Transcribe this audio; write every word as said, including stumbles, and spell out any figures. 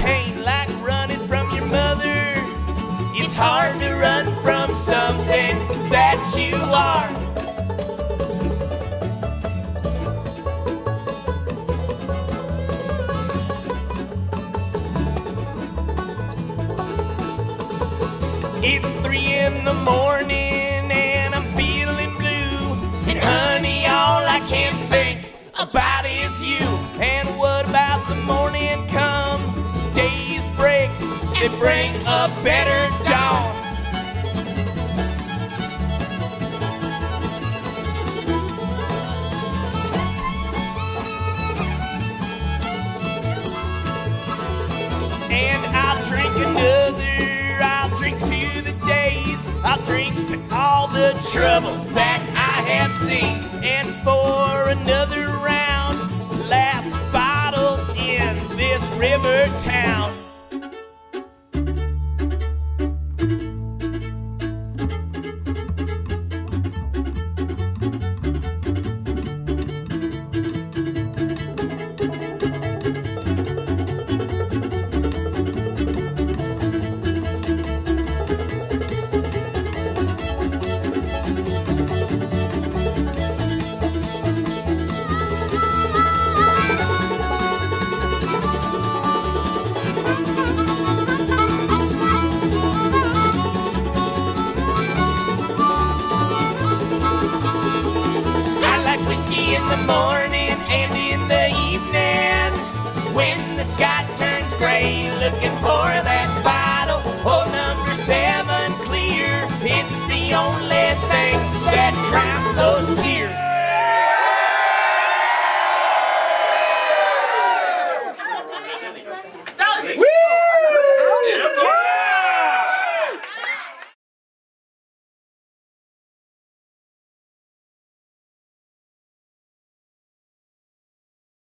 pain like running from your mother. It's hard to run from something that you are. It's three in the morning and I'm feeling blue, and honey, all I can think about is you. And what about the morning come? Days break, they bring a better dawn. And I'll drink another, I'll drink to the days, I'll drink to all the troubles that I have seen. And for another round, last bottle in this river town.